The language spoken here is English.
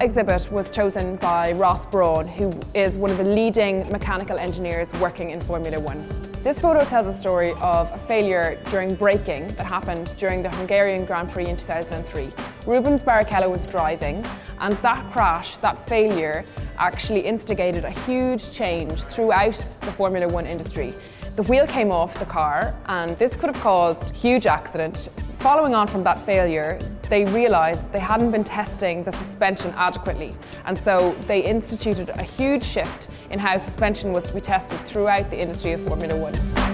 exhibit was chosen by Ross Brawn, who is one of the leading mechanical engineers working in Formula One. This photo tells a story of a failure during braking that happened during the Hungarian Grand Prix in 2003. Rubens Barrichello was driving, and that crash, that failure, actually instigated a huge change throughout the Formula One industry. The wheel came off the car, and this could have caused a huge accident. Following on from that failure, they realised they hadn't been testing the suspension adequately, and so they instituted a huge shift in how suspension was to be tested throughout the industry of Formula One.